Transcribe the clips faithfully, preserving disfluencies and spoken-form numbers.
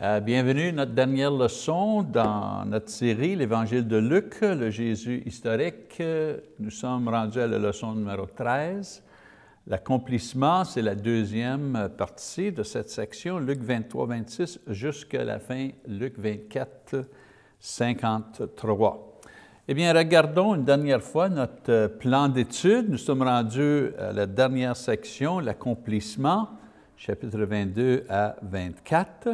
Euh, bienvenue, notre dernière leçon dans notre série, l'Évangile de Luc, le Jésus historique. Nous sommes rendus à la leçon numéro treize. L'accomplissement, c'est la deuxième partie de cette section, Luc vingt-trois vingt-six jusqu'à la fin, Luc vingt-quatre cinquante-trois. Eh bien, regardons une dernière fois notre plan d'étude. Nous sommes rendus à la dernière section, l'accomplissement, chapitre vingt-deux à vingt-quatre.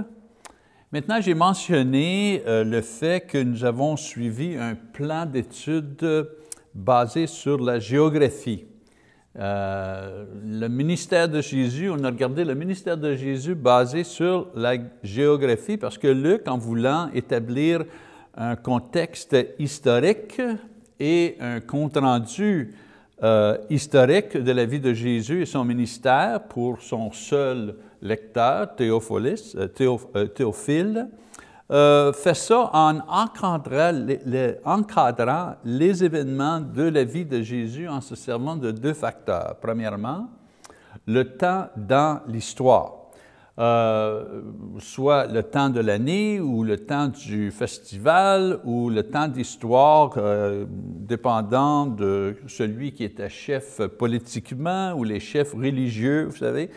Maintenant, j'ai mentionné euh, le fait que nous avons suivi un plan d'étude basé sur la géographie. Euh, le ministère de Jésus, on a regardé le ministère de Jésus basé sur la géographie parce que Luc, en voulant établir un contexte historique et un compte-rendu euh, historique de la vie de Jésus et son ministère pour son seul lecteur, Théophilis, Théo, euh, Théophile, euh, fait ça en encadrant les, les, encadrant les événements de la vie de Jésus en se servant de deux facteurs. Premièrement, le temps dans l'histoire. Euh, soit le temps de l'année ou le temps du festival ou le temps d'histoire euh, dépendant de celui qui était chef politiquement ou les chefs religieux, vous savez.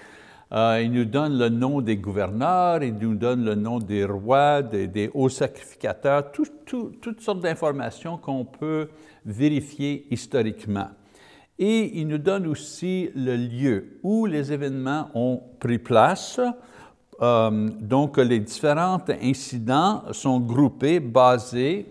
Euh, il nous donne le nom des gouverneurs, il nous donne le nom des rois, des, des hauts sacrificateurs, tout, tout, toutes sortes d'informations qu'on peut vérifier historiquement. Et il nous donne aussi le lieu où les événements ont pris place. Euh, donc, les différents incidents sont groupés, basés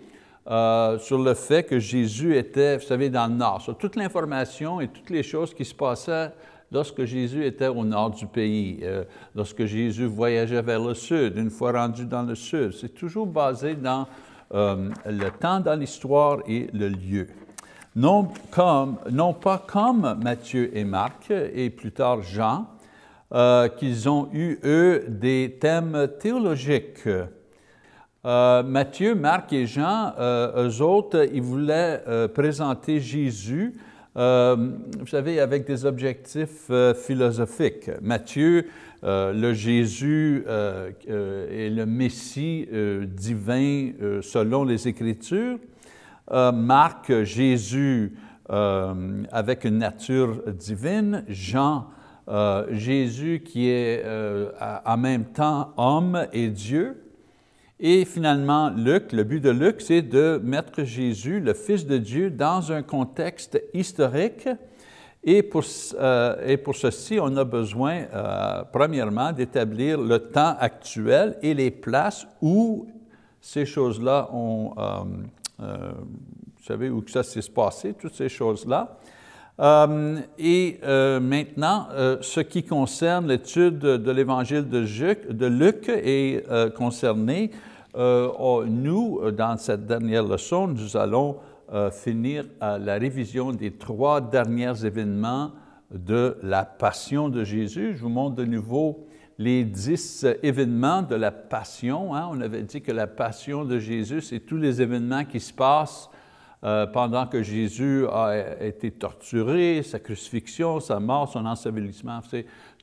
euh, sur le fait que Jésus était, vous savez, dans le nord. Sur toute l'information et toutes les choses qui se passaient lorsque Jésus était au nord du pays, euh, lorsque Jésus voyageait vers le sud, une fois rendu dans le sud. C'est toujours basé dans euh, le temps, dans l'histoire et le lieu. Non, comme, non pas comme Matthieu et Marc, et plus tard Jean, euh, qu'ils ont eu, eux, des thèmes théologiques. Euh, Matthieu, Marc et Jean, euh, eux autres, ils voulaient euh, présenter Jésus, euh, vous savez, avec des objectifs euh, philosophiques. Matthieu, euh, le Jésus euh, euh, et le Messie euh, divin euh, selon les Écritures. Euh, Marc, Jésus euh, avec une nature divine, Jean, euh, Jésus qui est euh, en même temps homme et Dieu. Et finalement, Luc, le but de Luc, c'est de mettre Jésus, le Fils de Dieu, dans un contexte historique. Et pour, euh, et pour ceci, on a besoin, euh, premièrement, d'établir le temps actuel et les places où ces choses-là ont... Euh, Euh, vous savez où que ça s'est passé, toutes ces choses-là. Euh, et euh, maintenant, euh, ce qui concerne l'étude de l'Évangile de, de Luc est euh, concerné. Euh, nous, dans cette dernière leçon, nous allons euh, finir à la révision des trois derniers événements de la Passion de Jésus. Je vous montre de nouveau les dix événements de la Passion. Hein? On avait dit que la Passion de Jésus, c'est tous les événements qui se passent euh, pendant que Jésus a été torturé, sa crucifixion, sa mort, son ensevelissement.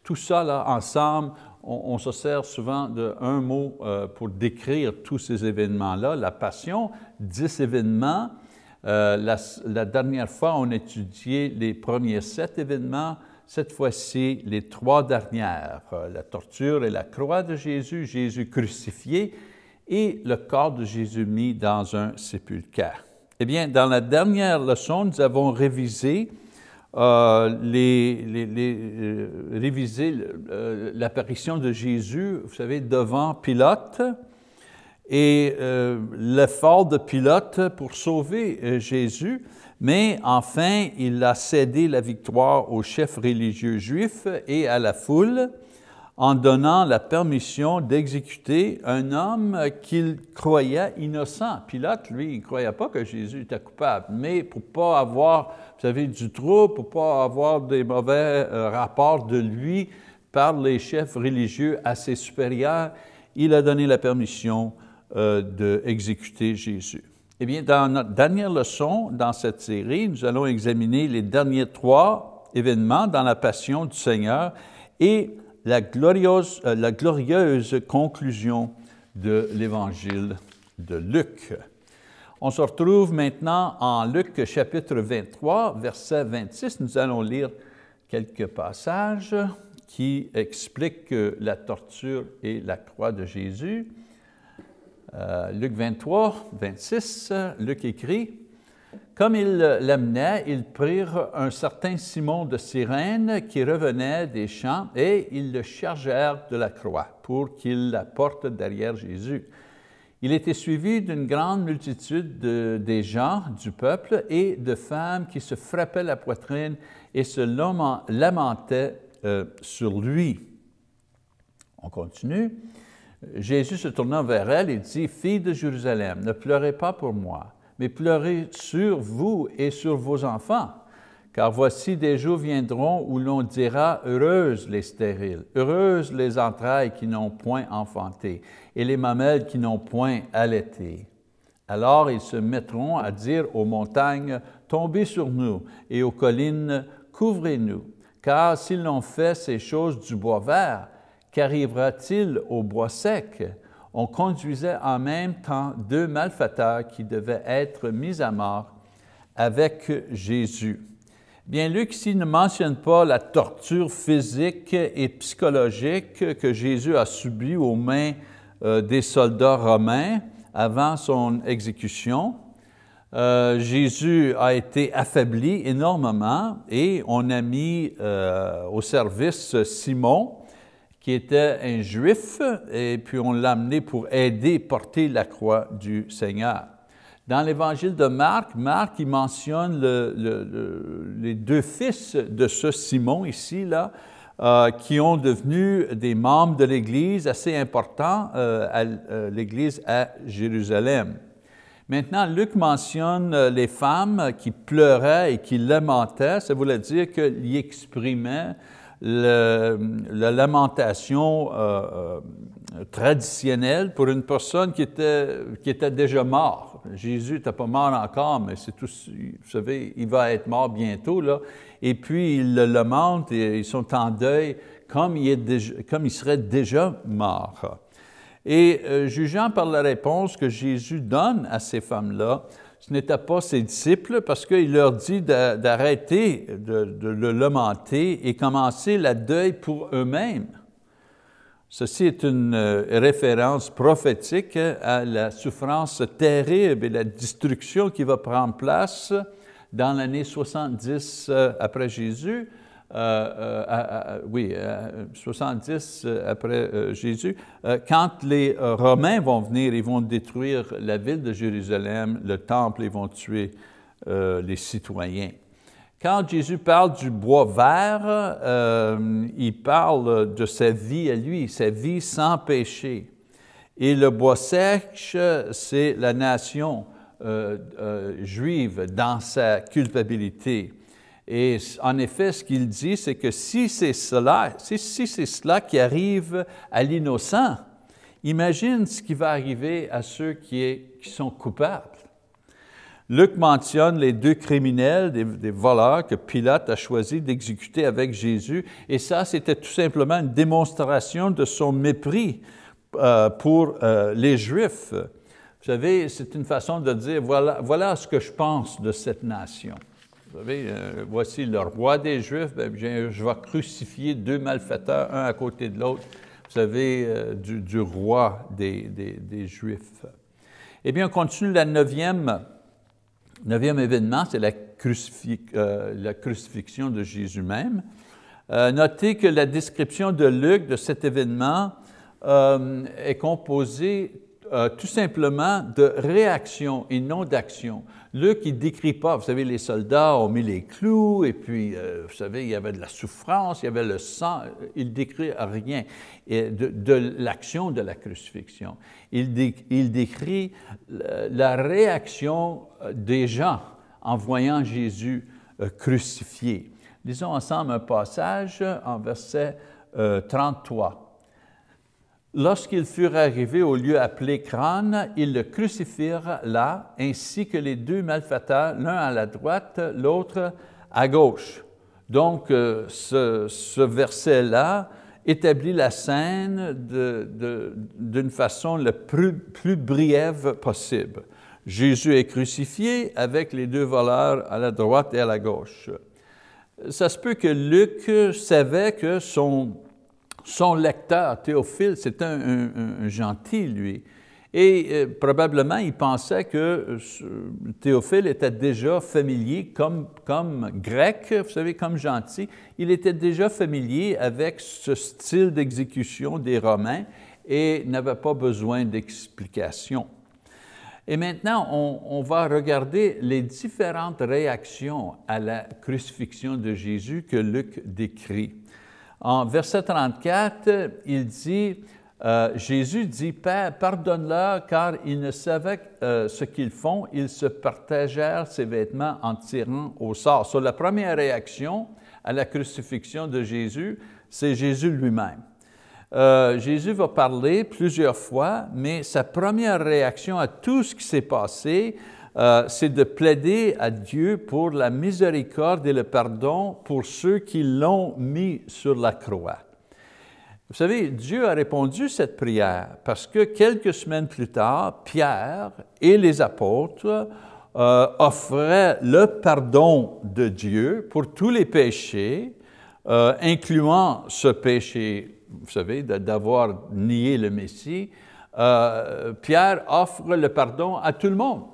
Tout ça, là, ensemble, on, on se sert souvent d'un mot euh, pour décrire tous ces événements-là. La Passion, dix événements. Euh, la, la dernière fois, on étudiait les premiers sept événements. Cette fois-ci, les trois dernières, la torture et la croix de Jésus, Jésus crucifié et le corps de Jésus mis dans un sépulcre. Eh bien, dans la dernière leçon, nous avons révisé, euh, les, les, les, euh, révisé euh, l'apparition de Jésus, vous savez, devant Pilate et euh, l'effort de Pilate pour sauver euh, Jésus. Mais enfin, il a cédé la victoire aux chefs religieux juifs et à la foule en donnant la permission d'exécuter un homme qu'il croyait innocent. Pilate, lui, il ne croyait pas que Jésus était coupable, mais pour ne pas avoir, vous savez, du trouble, pour ne pas avoir des mauvais rapports de lui par les chefs religieux à ses supérieurs, il a donné la permission euh, d'exécuter Jésus. Eh bien, dans notre dernière leçon dans cette série, nous allons examiner les derniers trois événements dans la Passion du Seigneur et la glorieuse, la glorieuse conclusion de l'Évangile de Luc. On se retrouve maintenant en Luc chapitre vingt-trois, verset vingt-six. Nous allons lire quelques passages qui expliquent la torture et la croix de Jésus. Euh, Luc vingt-trois, vingt-six, Luc écrit, « Comme ils l'amenaient, ils prirent un certain Simon de Cyrène qui revenait des champs et ils le chargèrent de la croix pour qu'il la porte derrière Jésus. Il était suivi d'une grande multitude de, des gens du peuple et de femmes qui se frappaient la poitrine et se lamentaient euh, sur lui. » On continue. Jésus se tournant vers elle et dit, « Filles de Jérusalem, ne pleurez pas pour moi, mais pleurez sur vous et sur vos enfants, car voici des jours viendront où l'on dira, heureuses les stériles, heureuses les entrailles qui n'ont point enfanté, et les mamelles qui n'ont point allaité. Alors ils se mettront à dire aux montagnes, tombez sur nous, et aux collines, couvrez-nous, car s'ils l'ont fait ces choses du bois vert, qu'arrivera-t-il au bois sec? On conduisait en même temps deux malfaiteurs qui devaient être mis à mort avec Jésus. » Bien, Luc ici ne mentionne pas la torture physique et psychologique que Jésus a subie aux mains euh, des soldats romains avant son exécution. Euh, Jésus a été affaibli énormément et on a mis euh, au service Simon, qui était un Juif, et puis on l'a amené pour aider, porter la croix du Seigneur. Dans l'Évangile de Marc, Marc il mentionne le, le, le, les deux fils de ce Simon ici, là, euh, qui ont devenu des membres de l'Église assez importants euh, à euh, l'Église à Jérusalem. Maintenant, Luc mentionne les femmes qui pleuraient et qui lamentaient, ça voulait dire qu'ils exprimaient Le, la lamentation euh, euh, traditionnelle pour une personne qui était, qui était déjà morte. Jésus n'était pas mort encore, mais c'est tout, vous savez, il va être mort bientôt, là. Et puis, ils le lamentent et ils sont en deuil comme il, est déjà, comme il serait déjà mort. Et euh, jugeant par la réponse que Jésus donne à ces femmes-là, ce n'était pas ses disciples parce qu'il leur dit d'arrêter de, de le lamenter et commencer la deuil pour eux-mêmes. Ceci est une référence prophétique à la souffrance terrible et la destruction qui va prendre place dans l'année soixante-dix après Jésus. Euh, euh, euh, oui, euh, soixante-dix après euh, Jésus, euh, quand les euh, Romains vont venir, ils vont détruire la ville de Jérusalem, le temple, ils vont tuer euh, les citoyens. Quand Jésus parle du bois vert, euh, il parle de sa vie à lui, sa vie sans péché. Et le bois sec, c'est la nation euh, euh, juive dans sa culpabilité. Et en effet, ce qu'il dit, c'est que si c'est cela, si, si c'est cela qui arrive à l'innocent, imagine ce qui va arriver à ceux qui, est, qui sont coupables. Luc mentionne les deux criminels, des, des voleurs que Pilate a choisi d'exécuter avec Jésus, et ça, c'était tout simplement une démonstration de son mépris euh, pour euh, les Juifs. Vous savez, c'est une façon de dire, voilà, voilà ce que je pense de cette nation. Vous savez, euh, voici le roi des Juifs, bien, je vais crucifier deux malfaiteurs, un à côté de l'autre, vous savez, euh, du, du roi des, des, des Juifs. Eh bien, on continue la neuvième, neuvième événement, c'est la, crucif euh, la crucifixion de Jésus même. Euh, notez que la description de Luc de cet événement euh, est composée Euh, tout simplement de réaction et non d'action. Luc, il ne décrit pas, vous savez, les soldats ont mis les clous, et puis, euh, vous savez, il y avait de la souffrance, il y avait le sang, il ne décrit rien et de, de l'action de la crucifixion. Il, dé, il décrit la réaction des gens en voyant Jésus euh, crucifié. Lisons ensemble un passage en verset euh, trente-trois. Lorsqu'ils furent arrivés au lieu appelé Crâne, ils le crucifirent là, ainsi que les deux malfaiteurs, l'un à la droite, l'autre à gauche. Donc, ce, ce verset-là établit la scène d'une façon la plus, plus brève possible. Jésus est crucifié avec les deux voleurs à la droite et à la gauche. Ça se peut que Luc savait que son, son lecteur, Théophile, c'était un, un, un gentil, lui. Et euh, probablement, il pensait que euh, Théophile était déjà familier comme, comme grec, vous savez, comme gentil. Il était déjà familier avec ce style d'exécution des Romains et n'avait pas besoin d'explication. Et maintenant, on, on va regarder les différentes réactions à la crucifixion de Jésus que Luc décrit. En verset trente-quatre, il dit, euh, Jésus dit, « Pardonne-leur, car ils ne savaient euh, ce qu'ils font. Ils se partagèrent ses vêtements en tirant au sort. » Sur la première réaction à la crucifixion de Jésus, c'est Jésus lui-même. Euh, Jésus va parler plusieurs fois, mais sa première réaction à tout ce qui s'est passé, euh, c'est de plaider à Dieu pour la miséricorde et le pardon pour ceux qui l'ont mis sur la croix. Vous savez, Dieu a répondu à cette prière parce que quelques semaines plus tard, Pierre et les apôtres euh, offraient le pardon de Dieu pour tous les péchés, euh, incluant ce péché, vous savez, d'avoir nié le Messie, euh, Pierre offre le pardon à tout le monde.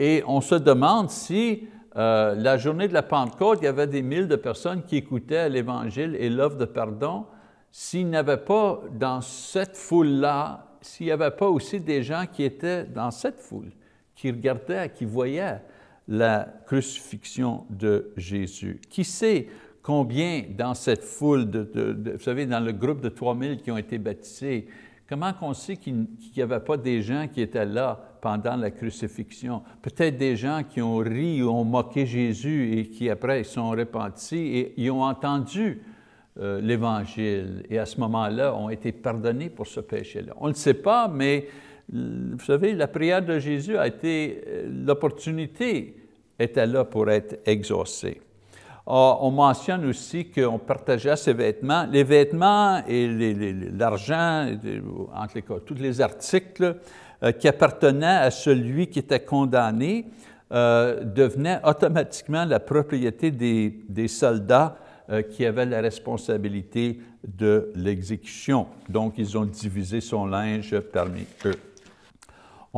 Et on se demande si euh, la journée de la Pentecôte, il y avait des milliers de personnes qui écoutaient l'Évangile et l'offre de pardon, s'il n'y avait pas dans cette foule-là, s'il n'y avait pas aussi des gens qui étaient dans cette foule, qui regardaient, qui voyaient la crucifixion de Jésus. Qui sait combien dans cette foule, de, de, de, vous savez, dans le groupe de trois mille qui ont été baptisés, comment qu'on sait qu'il n'y avait pas des gens qui étaient là pendant la crucifixion? Peut-être des gens qui ont ri ou ont moqué Jésus et qui après ils sont repentis et ils ont entendu euh, l'Évangile et à ce moment-là ont été pardonnés pour ce péché-là. On ne le sait pas, mais vous savez, la prière de Jésus a été, l'opportunité était là pour être exaucée. Oh, on mentionne aussi qu'on partageait ses vêtements. Les vêtements et l'argent, en tout cas, tous les articles euh, qui appartenaient à celui qui était condamné euh, devenaient automatiquement la propriété des, des soldats euh, qui avaient la responsabilité de l'exécution. Donc, ils ont divisé son linge parmi eux.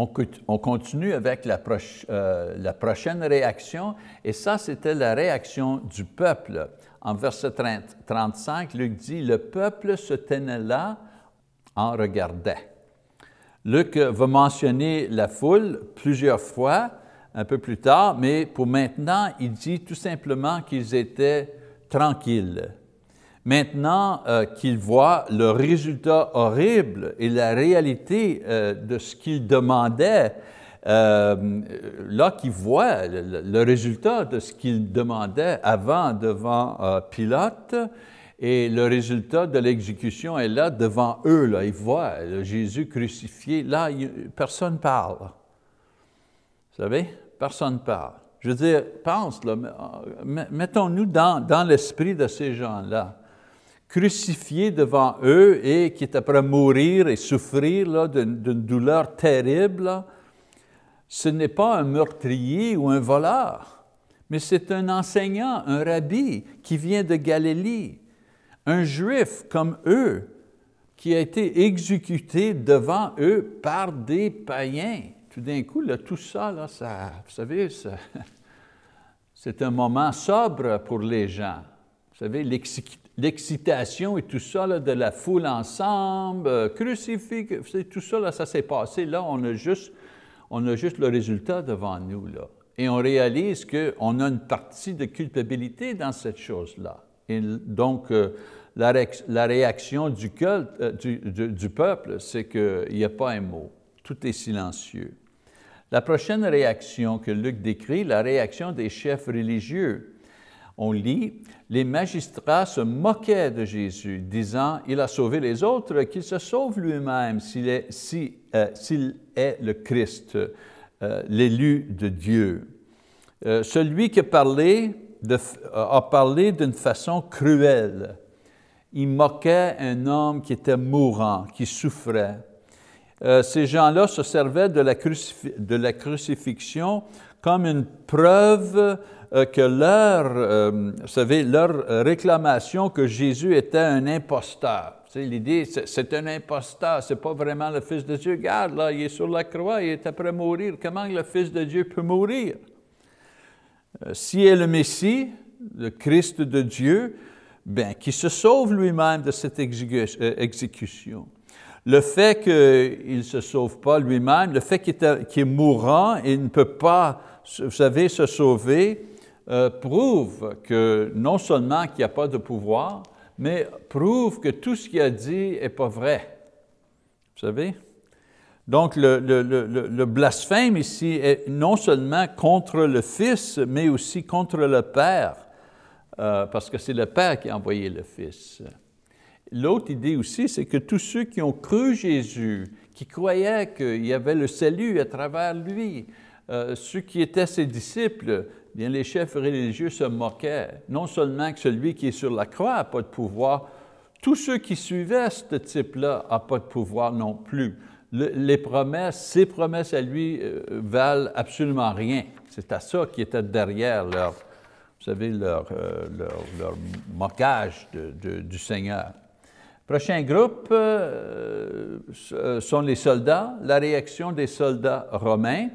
On continue avec la, proche, euh, la prochaine réaction, et ça, c'était la réaction du peuple. En verset trente, trente-cinq, Luc dit, « Le peuple se tenait là, en regardait. » Luc va mentionner la foule plusieurs fois, un peu plus tard, mais pour maintenant, il dit tout simplement qu'ils étaient tranquilles. Maintenant euh, qu'ils voient le résultat horrible et la réalité euh, de ce qu'ils demandaient, euh, là qu'ils voient le, le résultat de ce qu'ils demandaient avant devant euh, Pilate, et le résultat de l'exécution est là devant eux, là, ils voient là, Jésus crucifié, là il, personne ne parle. Vous savez, personne ne parle. Je veux dire, pense, là, mettons-nous dans, dans l'esprit de ces gens-là. Crucifiés devant eux et qui est après mourir et souffrir d'une douleur terrible, là. Ce n'est pas un meurtrier ou un voleur, mais c'est un enseignant, un rabbi qui vient de Galilée, un juif comme eux, qui a été exécuté devant eux par des païens. Tout d'un coup, là, tout ça, là, ça, vous savez, c'est un moment sobre pour les gens. Vous savez, l'exécution, l'excitation et tout ça là, de la foule ensemble, euh, crucifix, tout ça, là, ça s'est passé. Là, on a, juste, on a juste le résultat devant nous. Là. Et on réalise qu'on a une partie de culpabilité dans cette chose-là. Et donc, euh, la, ré la réaction du, culte, euh, du, du, du peuple, c'est qu'il n'y a pas un mot. Tout est silencieux. La prochaine réaction que Luc décrit, la réaction des chefs religieux. On lit, « Les magistrats se moquaient de Jésus, disant, il a sauvé les autres, qu'il se sauve lui-même s'il est, si, euh, s'il est le Christ, euh, l'élu de Dieu. Euh, celui qui a parlé, de, a parlé d'une façon cruelle. ils moquaient un homme qui était mourant, qui souffrait. Euh, ces gens-là se servaient de la, crucif de la crucifixion comme une preuve euh, que leur, euh, vous savez, leur réclamation que Jésus était un imposteur. L'idée, c'est un imposteur, c'est pas vraiment le Fils de Dieu. Regarde, là, il est sur la croix, il est après mourir. Comment le Fils de Dieu peut mourir? Euh, S'il est le Messie, le Christ de Dieu, bien, qu'il se sauve lui-même de cette exécution. Le fait qu'il ne se sauve pas lui-même, le fait qu'il est, qu'il est mourant et il ne peut pas, vous savez, se sauver, euh, prouve que non seulement qu'il n'y a pas de pouvoir, mais prouve que tout ce qu'il a dit n'est pas vrai. Vous savez? Donc, le, le, le, le blasphème ici est non seulement contre le Fils, mais aussi contre le Père, euh, parce que c'est le Père qui a envoyé le Fils. L'autre idée aussi, c'est que tous ceux qui ont cru Jésus, qui croyaient qu'il y avait le salut à travers lui, euh, ceux qui étaient ses disciples, bien, les chefs religieux se moquaient. Non seulement que celui qui est sur la croix n'a pas de pouvoir, tous ceux qui suivaient ce type-là n'ont pas de pouvoir non plus. Le, les promesses, ses promesses à lui euh, valent absolument rien. C'est à ça qui était derrière leur, vous savez, leur, euh, leur, leur moquage de, de, du Seigneur. Prochain groupe euh, sont les soldats, la réaction des soldats romains.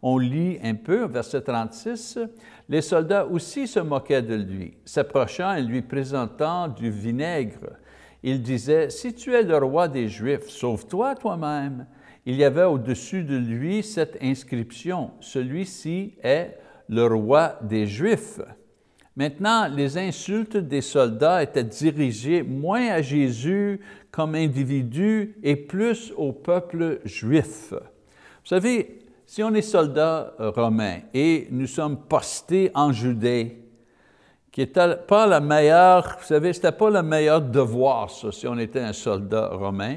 On lit un peu, verset trente-six, « Les soldats aussi se moquaient de lui, s'approchant et lui présentant du vinaigre. Ils disaient, « Si tu es le roi des Juifs, sauve-toi toi-même. » Il y avait au-dessus de lui cette inscription, « Celui-ci est le roi des Juifs. » Maintenant, les insultes des soldats étaient dirigées moins à Jésus comme individu et plus au peuple juif. Vous savez, si on est soldat romain et nous sommes postés en Judée, qui n'était pas la meilleure, vous savez, c'était pas le meilleur devoir, ça, si on était un soldat romain.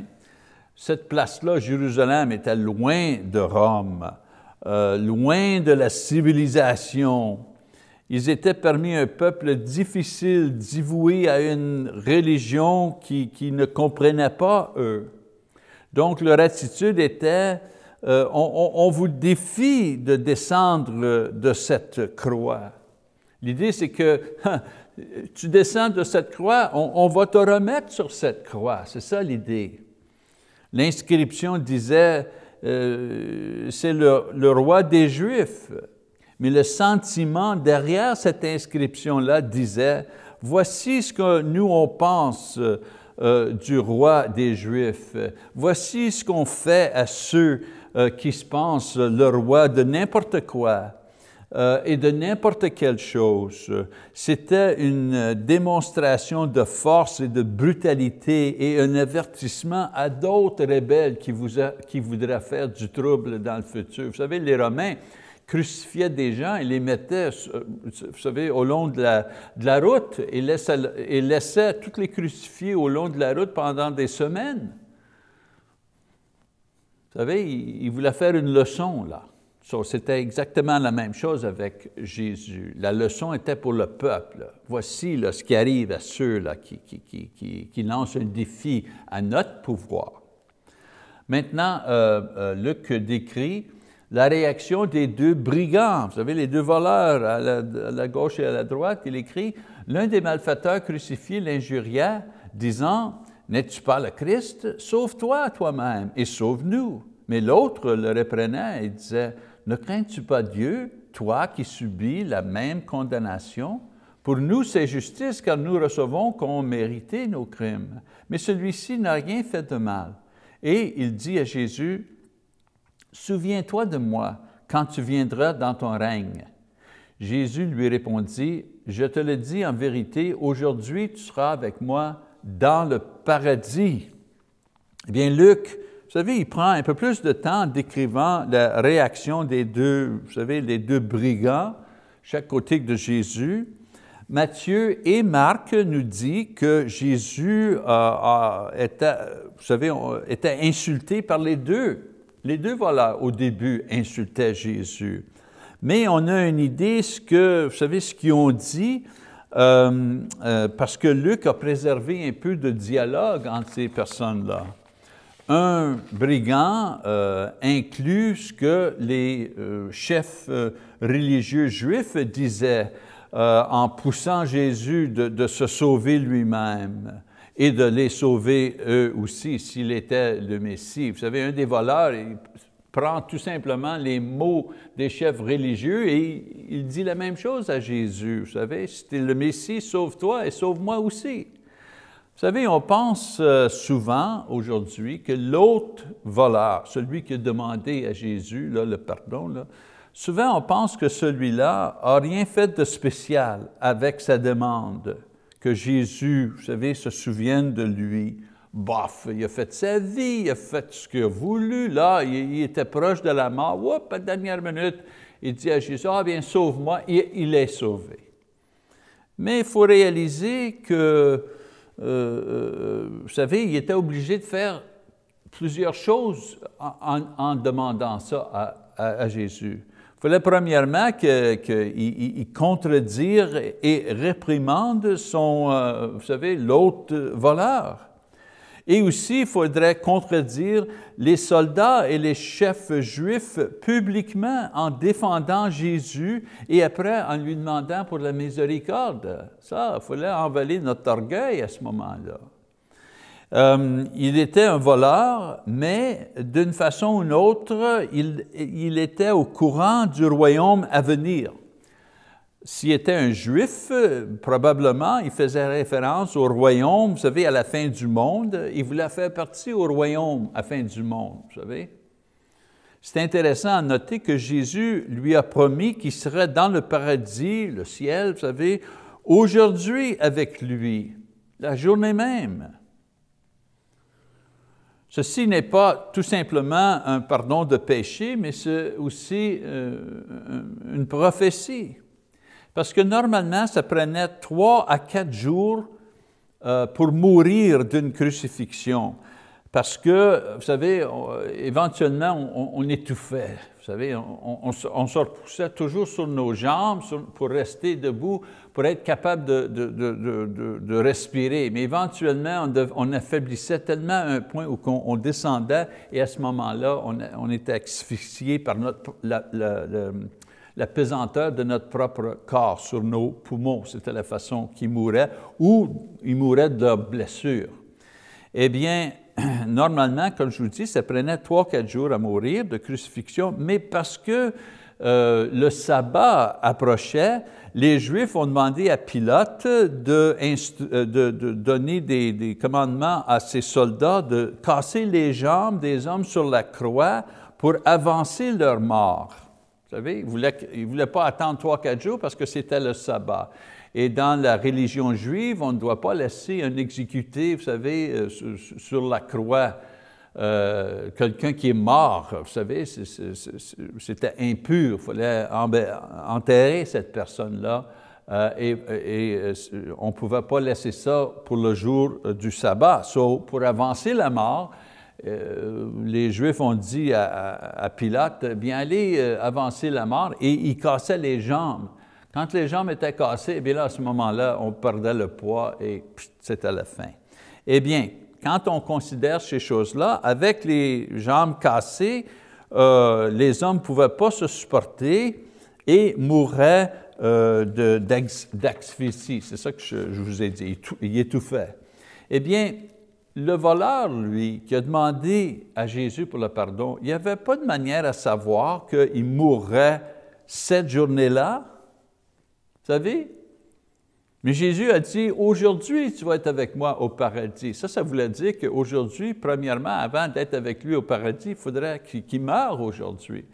Cette place-là, Jérusalem, était loin de Rome, euh, loin de la civilisation. Ils étaient parmi un peuple difficile, dévoué à une religion qui, qui ne comprenait pas eux. Donc, leur attitude était... Euh, on, on, on vous défie de descendre de cette croix. L'idée, c'est que hein, tu descends de cette croix, on, on va te remettre sur cette croix. C'est ça l'idée. L'inscription disait, euh, c'est le, le roi des Juifs. Mais le sentiment derrière cette inscription-là disait, voici ce que nous, on pense euh, du roi des Juifs. Voici ce qu'on fait à ceux Euh, qui se pense le roi de n'importe quoi euh, et de n'importe quelle chose. C'était une démonstration de force et de brutalité et un avertissement à d'autres rebelles qui, vous a, qui voudraient faire du trouble dans le futur. Vous savez, les Romains crucifiaient des gens et les mettaient, vous savez, au long de la, de la route et laissaient, et laissaient tous les crucifiés au long de la route pendant des semaines. Vous savez, il, il voulait faire une leçon, là. So, c'était exactement la même chose avec Jésus. La leçon était pour le peuple. Voici là, ce qui arrive à ceux-là qui, qui, qui, qui, qui lancent un défi à notre pouvoir. Maintenant, euh, euh, Luc décrit la réaction des deux brigands. Vous savez, les deux voleurs à la, à la gauche et à la droite. Il écrit, « L'un des malfaiteurs crucifiés l'injuria, disant, n'es-tu pas le Christ? Sauve-toi toi-même et sauve-nous. » Mais l'autre le reprenait et disait, « Ne crains-tu pas Dieu, toi qui subis la même condamnation? Pour nous, c'est justice, car nous recevons qu'on méritait nos crimes. Mais celui-ci n'a rien fait de mal. » Et il dit à Jésus, « Souviens-toi de moi quand tu viendras dans ton règne. » Jésus lui répondit, « Je te le dis en vérité, aujourd'hui tu seras avec moi dans le paradis. » Eh bien, Luc, vous savez, il prend un peu plus de temps en décrivant la réaction des deux, vous savez, les deux brigands, chaque côté de Jésus. Matthieu et Marc nous disent que Jésus euh, a, était, vous savez, était insulté par les deux. Les deux, voilà, au début, insultaient Jésus. Mais on a une idée, ce que, vous savez, ce qu'ils ont dit, euh, euh, parce que Luc a préservé un peu de dialogue entre ces personnes-là. Un brigand euh, inclut ce que les euh, chefs euh, religieux juifs disaient euh, en poussant Jésus de, de se sauver lui-même et de les sauver eux aussi s'il était le Messie. Vous savez, un des voleurs, il prend tout simplement les mots des chefs religieux et il dit la même chose à Jésus. Vous savez, si tu es le Messie, sauve-toi et sauve-moi aussi. Vous savez, on pense souvent aujourd'hui que l'autre voleur, celui qui a demandé à Jésus là, le pardon, là, souvent on pense que celui-là n'a rien fait de spécial avec sa demande, que Jésus, vous savez, se souvienne de lui. Bof, il a fait sa vie, il a fait ce qu'il a voulu, là, il, il était proche de la mort. Oups, à la dernière minute, il dit à Jésus, « Ah bien, sauve-moi », il est sauvé. Mais il faut réaliser que Euh, vous savez, il était obligé de faire plusieurs choses en, en, en demandant ça à, à, à Jésus. Il fallait premièrement qu'il contredire et réprimande son, euh, vous savez, l'autre voleur. Et aussi, il faudrait contredire les soldats et les chefs juifs publiquement en défendant Jésus et après en lui demandant pour la miséricorde. Ça, il fallait envoler notre orgueil à ce moment-là. Euh, il était un voleur, mais d'une façon ou d'une autre, il, il était au courant du royaume à venir. S'il était un juif, probablement, il faisait référence au royaume, vous savez, à la fin du monde. Il voulait faire partie au royaume à la fin du monde, vous savez. C'est intéressant à noter que Jésus lui a promis qu'il serait dans le paradis, le ciel, vous savez, aujourd'hui avec lui, la journée même. Ceci n'est pas tout simplement un pardon de péché, mais c'est aussi euh, une prophétie. Parce que normalement, ça prenait trois à quatre jours euh, pour mourir d'une crucifixion. Parce que, vous savez, on, éventuellement, on, on étouffait. Vous savez, on, on, on se repoussait toujours sur nos jambes sur, pour rester debout, pour être capable de, de, de, de, de respirer. Mais éventuellement, on, dev, on affaiblissait tellement à un point où on, on descendait et à ce moment-là, on, on était asphyxié par notre... La, la, la, la pesanteur de notre propre corps sur nos poumons, c'était la façon qu'il mourait, ou il mourait de la blessure. Eh bien, normalement, comme je vous dis, ça prenait trois, quatre jours à mourir de crucifixion, mais parce que euh, le sabbat approchait, les Juifs ont demandé à Pilate de, de, de donner des, des commandements à ses soldats de casser les jambes des hommes sur la croix pour avancer leur mort. Vous savez, il ne voulait, voulait pas attendre trois, quatre jours parce que c'était le sabbat. Et dans la religion juive, on ne doit pas laisser un exécuté, vous savez, sur, sur la croix, euh, quelqu'un qui est mort, vous savez, c'était impur. Il fallait enterrer cette personne-là euh, et, et on ne pouvait pas laisser ça pour le jour du sabbat. So, pour avancer la mort, Euh, les Juifs ont dit à, à, à Pilate, bien allez euh, avancer la mort, et ils cassaient les jambes. Quand les jambes étaient cassées, eh bien là, à ce moment-là, on perdait le poids et c'était la fin. Eh bien, quand on considère ces choses-là, avec les jambes cassées, euh, les hommes ne pouvaient pas se supporter et mouraient euh, d'asphyxie. C'est ça que je, je vous ai dit, il étouffait. Eh bien, le voleur, lui, qui a demandé à Jésus pour le pardon, il n'y avait pas de manière à savoir qu'il mourrait cette journée-là, vous savez? Mais Jésus a dit, aujourd'hui, tu vas être avec moi au paradis. Ça, ça voulait dire qu'aujourd'hui, premièrement, avant d'être avec lui au paradis, il faudrait qu'il meure aujourd'hui.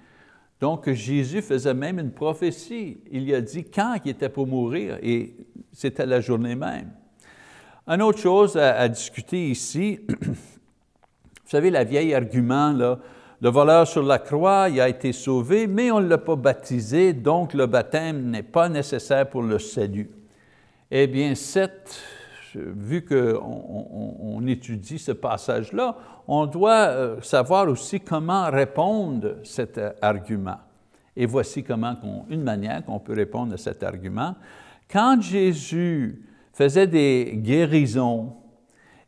Donc, Jésus faisait même une prophétie. Il a dit quand il était pour mourir et c'était la journée même. Une autre chose à, à discuter ici, vous savez, la vieille argument, là, le voleur sur la croix, il a été sauvé, mais on ne l'a pas baptisé, donc le baptême n'est pas nécessaire pour le salut. Eh bien, cette, vu qu'on on, on étudie ce passage-là, on doit savoir aussi comment répondre à cet argument. Et voici comment, une manière qu'on peut répondre à cet argument. Quand Jésus faisait des guérisons,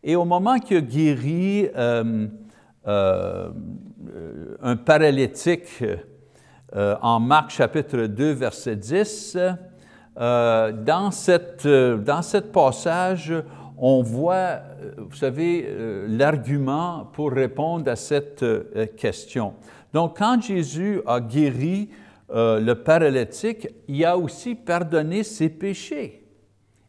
et au moment qu'il a guéri euh, euh, un paralytique, euh, en Marc chapitre deux, verset dix, euh, dans cette, euh, dans cette passage, on voit, vous savez, euh, l'argument pour répondre à cette euh, question. Donc, quand Jésus a guéri euh, le paralytique, il a aussi pardonné ses péchés.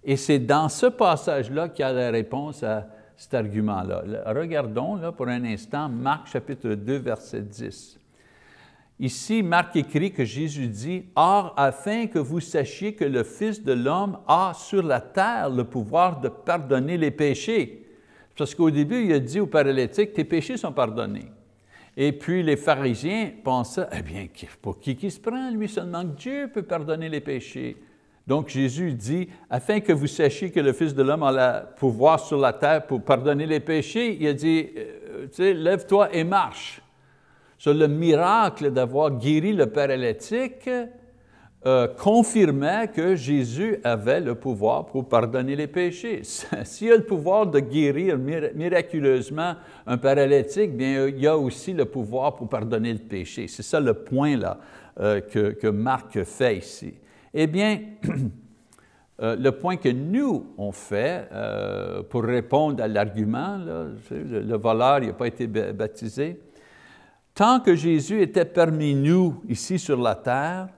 Et c'est dans ce passage-là qu'il y a la réponse à cet argument-là. Regardons là, pour un instant Marc chapitre deux, verset dix. Ici, Marc écrit que Jésus dit « Or, afin que vous sachiez que le Fils de l'homme a sur la terre le pouvoir de pardonner les péchés. » Parce qu'au début, il a dit au paralytique « Tes péchés sont pardonnés. » Et puis les pharisiens pensaient « Eh bien, pour qui qui se prend, lui, seulement que Dieu peut pardonner les péchés. » Donc Jésus dit « Afin que vous sachiez que le Fils de l'homme a le pouvoir sur la terre pour pardonner les péchés, il a dit « Lève-toi et marche. » Sur le miracle d'avoir guéri le paralytique euh, confirmait que Jésus avait le pouvoir pour pardonner les péchés. S'il a le pouvoir de guérir miraculeusement un paralytique, bien, il y a aussi le pouvoir pour pardonner le péché. C'est ça le point là, euh, que, que Marc fait ici. Eh bien, euh, le point que nous, on fait euh, pour répondre à l'argument, le, le voleur n'a pas été baptisé, tant que Jésus était parmi nous ici sur la terre,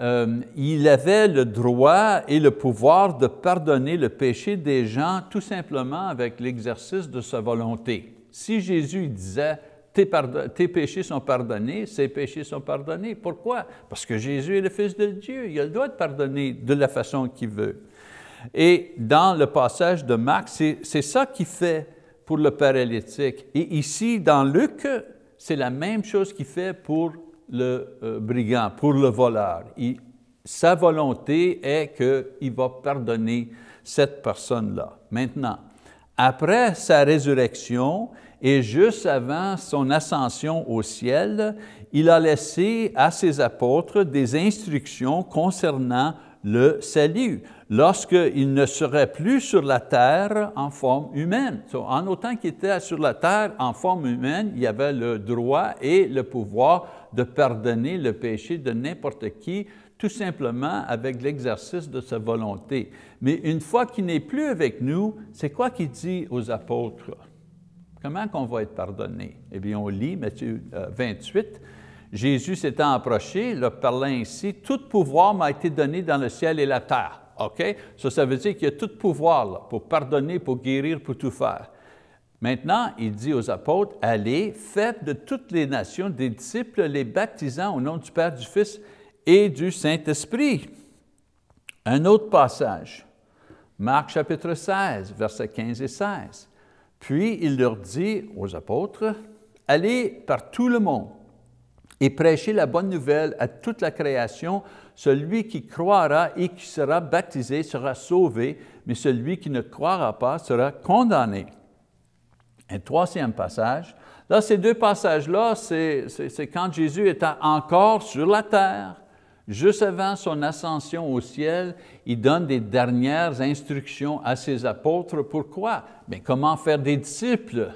euh, il avait le droit et le pouvoir de pardonner le péché des gens tout simplement avec l'exercice de sa volonté. Si Jésus disait Tes, tes péchés sont pardonnés, ses péchés sont pardonnés. Pourquoi? Parce que Jésus est le Fils de Dieu. Il a le droit de pardonner de la façon qu'il veut. Et dans le passage de Marc, c'est ça qu'il fait pour le paralytique. Et ici, dans Luc, c'est la même chose qu'il fait pour le euh, brigand, pour le voleur. Il, sa volonté est qu'il va pardonner cette personne-là. Maintenant, après sa résurrection, et juste avant son ascension au ciel, il a laissé à ses apôtres des instructions concernant le salut, lorsqu'il ne serait plus sur la terre en forme humaine. En autant qu'il était sur la terre en forme humaine, il avait le droit et le pouvoir de pardonner le péché de n'importe qui, tout simplement avec l'exercice de sa volonté. Mais une fois qu'il n'est plus avec nous, c'est quoi qu'il dit aux apôtres? Comment qu'on va être pardonné? Eh bien, on lit Matthieu vingt-huit, « Jésus s'étant approché, leur parlant ainsi, « Tout pouvoir m'a été donné dans le ciel et la terre. » OK? Ça, ça veut dire qu'il y a tout pouvoir là, pour pardonner, pour guérir, pour tout faire. Maintenant, il dit aux apôtres, « Allez, faites de toutes les nations des disciples, les baptisant au nom du Père, du Fils et du Saint-Esprit. » Un autre passage, Marc chapitre seize, versets quinze et seize. Puis il leur dit aux apôtres, « Allez par tout le monde et prêchez la bonne nouvelle à toute la création. Celui qui croira et qui sera baptisé sera sauvé, mais celui qui ne croira pas sera condamné. » Un troisième passage. Là, ces deux passages-là, c'est quand Jésus était encore sur la terre. Juste avant son ascension au ciel, il donne des dernières instructions à ses apôtres. Pourquoi? Bien, comment faire des disciples?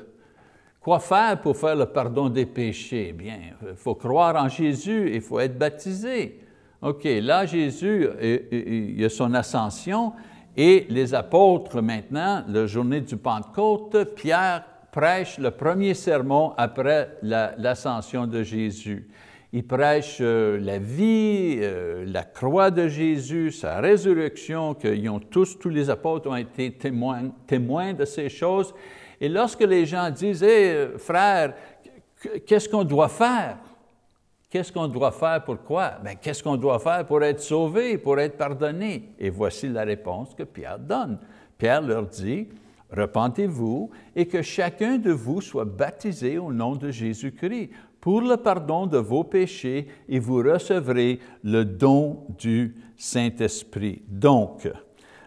Quoi faire pour faire le pardon des péchés? Bien, il faut croire en Jésus, il faut être baptisé. OK, là, Jésus, il y a son ascension et les apôtres maintenant, la journée du Pentecôte, Pierre prêche le premier sermon après l'ascension de Jésus. Il prêche euh, la vie, euh, la croix de Jésus, sa résurrection, que ils ont tous, tous les apôtres ont été témoins, témoins de ces choses. Et lorsque les gens disent, hey, « frère, qu'est-ce qu'on doit faire? » Qu'est-ce qu'on doit faire pour quoi? Bien, qu'est-ce qu'on doit faire pour être sauvé, pour être pardonné? Et voici la réponse que Pierre donne. Pierre leur dit, « Repentez-vous et que chacun de vous soit baptisé au nom de Jésus-Christ. » pour le pardon de vos péchés, et vous recevrez le don du Saint-Esprit. » Donc,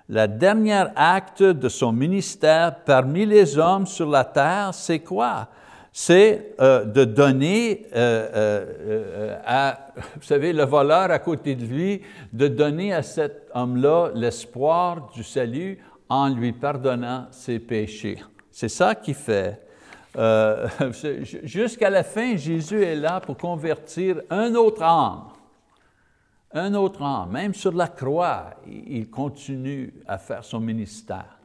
la dernière acte de son ministère parmi les hommes sur la terre, c'est quoi? c'est euh, de donner euh, euh, à, vous savez, le voleur à côté de lui, de donner à cet homme-là l'espoir du salut en lui pardonnant ses péchés. C'est ça qu'il fait. Euh, Jusqu'à la fin, Jésus est là pour convertir un autre âme. Un autre âme, même sur la croix, il continue à faire son ministère.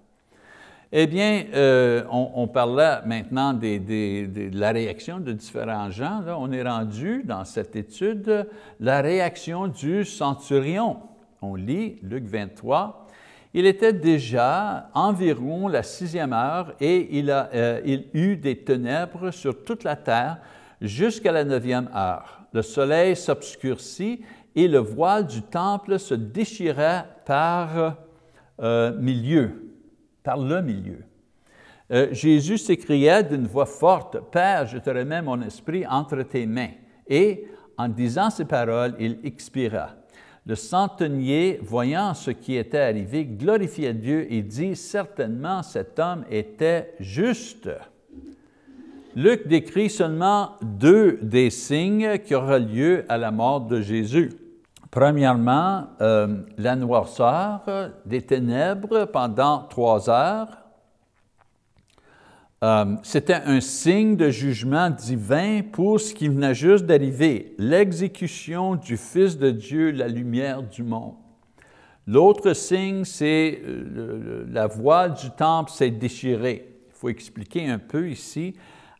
Eh bien, euh, on, on parlait maintenant des, des, des, de la réaction de différents gens. Là, on est rendu dans cette étude, la réaction du centurion. On lit Luc vingt-trois. Il était déjà environ la sixième heure et il, a, euh, il eut des ténèbres sur toute la terre jusqu'à la neuvième heure. Le soleil s'obscurcit et le voile du temple se déchira par euh, milieu, par le milieu. Euh, Jésus s'écria d'une voix forte, « Père, je te remets mon esprit entre tes mains. » Et, en disant ces paroles, il expira. Le centenier, voyant ce qui était arrivé, glorifia Dieu et dit, « Certainement, cet homme était juste. » Luc décrit seulement deux des signes qui auront lieu à la mort de Jésus. Premièrement, euh, la noirceur des ténèbres pendant trois heures. Euh, C'était un signe de jugement divin pour ce qui venait juste d'arriver, l'exécution du Fils de Dieu, la lumière du monde. L'autre signe, c'est euh, la voile du temple s'est déchirée. Il faut expliquer un peu ici.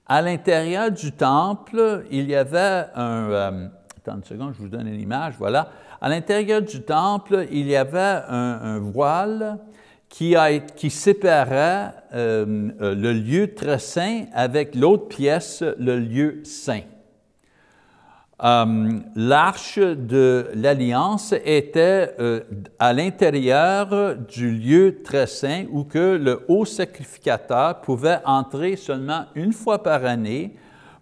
À l'intérieur du temple, il y avait un... Euh, Attends une seconde, je vous donne une image, voilà. À l'intérieur du temple, il y avait un, un voile qui, a, qui séparait euh, le lieu très saint avec l'autre pièce, le lieu saint. Euh, L'arche de l'Alliance était euh, à l'intérieur du lieu très saint où que le haut sacrificateur pouvait entrer seulement une fois par année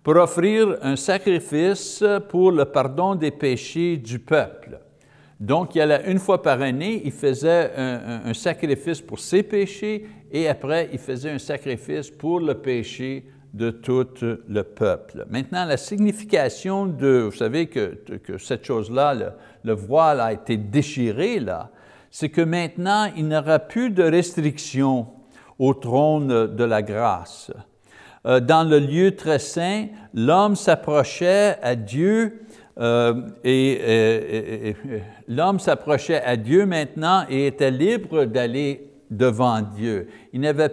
pour offrir un sacrifice pour le pardon des péchés du peuple. Donc, il allait une fois par année, il faisait un, un, un sacrifice pour ses péchés et après, il faisait un sacrifice pour le péché de tout le peuple. Maintenant, la signification de, vous savez que, que cette chose-là, le, le voile a été déchiré là, c'est que maintenant, il n'y aura plus de restrictions au trône de la grâce. Dans le lieu très saint, l'homme s'approchait à Dieu euh, et, et, et, et l'homme s'approchait à Dieu maintenant et était libre d'aller devant Dieu. Il n'avait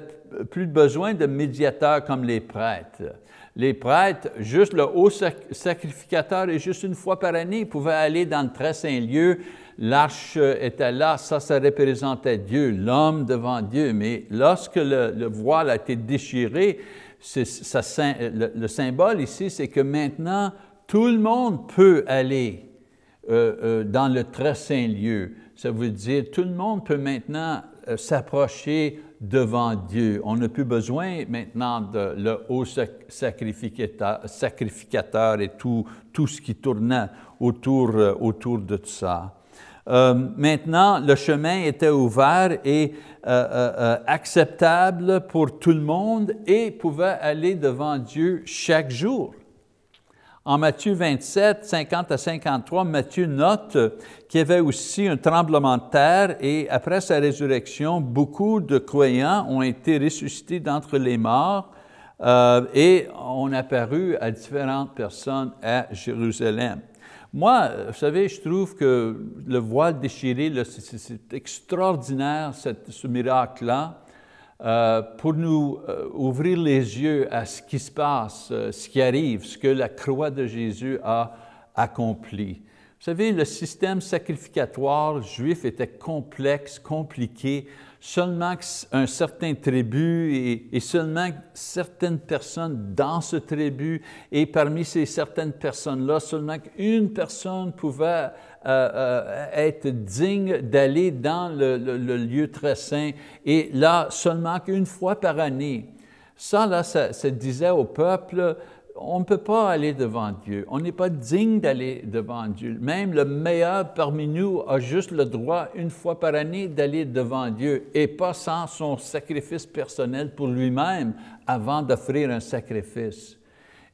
plus besoin de médiateurs comme les prêtres. Les prêtres, juste le haut sacrificateur et juste une fois par année, ils pouvaient aller dans le très saint lieu. L'arche était là, ça, ça représentait Dieu, l'homme devant Dieu. Mais lorsque le, le voile a été déchiré, Ça, le, le symbole ici, c'est que maintenant, tout le monde peut aller euh, euh, dans le très saint lieu. Ça veut dire tout le monde peut maintenant euh, s'approcher devant Dieu. On n'a plus besoin maintenant de le haut sacrificateur, sacrificateur et tout, tout ce qui tournait autour, euh, autour de tout ça. Euh, maintenant, le chemin était ouvert et euh, euh, acceptable pour tout le monde et pouvait aller devant Dieu chaque jour. En Matthieu vingt-sept, cinquante à cinquante-trois, Matthieu note qu'il y avait aussi un tremblement de terre et après sa résurrection, beaucoup de croyants ont été ressuscités d'entre les morts euh, et ont apparu à différentes personnes à Jérusalem. Moi, vous savez, je trouve que le voile déchiré, c'est extraordinaire, cette, ce miracle-là, euh, pour nous euh, ouvrir les yeux à ce qui se passe, euh, ce qui arrive, ce que la croix de Jésus a accompli. Vous savez, le système sacrificatoire juif était complexe, compliqué, seulement un certain tribu et, et seulement certaines personnes dans ce tribu, et parmi ces certaines personnes-là, seulement une personne pouvait euh, euh, être digne d'aller dans le, le, le lieu très saint, et là, seulement une fois par année. Ça, là, ça, ça disait au peuple, on ne peut pas aller devant Dieu, on n'est pas digne d'aller devant Dieu. Même le meilleur parmi nous a juste le droit, une fois par année, d'aller devant Dieu et pas sans son sacrifice personnel pour lui-même avant d'offrir un sacrifice.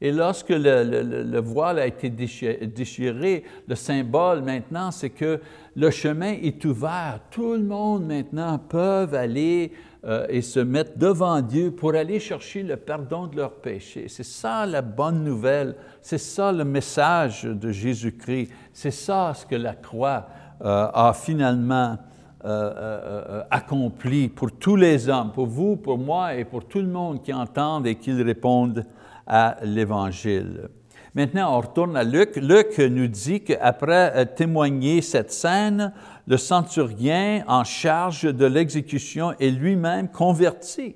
Et lorsque le, le, le voile a été déchiré, le symbole maintenant, c'est que le chemin est ouvert. Tout le monde maintenant peut aller euh, et se mettre devant Dieu pour aller chercher le pardon de leurs péchés. C'est ça la bonne nouvelle, c'est ça le message de Jésus-Christ, c'est ça ce que la croix euh, a finalement Euh, euh, euh, accompli pour tous les hommes, pour vous, pour moi et pour tout le monde qui entendent et qui répondent à l'Évangile. Maintenant, on retourne à Luc. Luc nous dit qu'après témoigner cette scène, le centurien en charge de l'exécution est lui-même converti.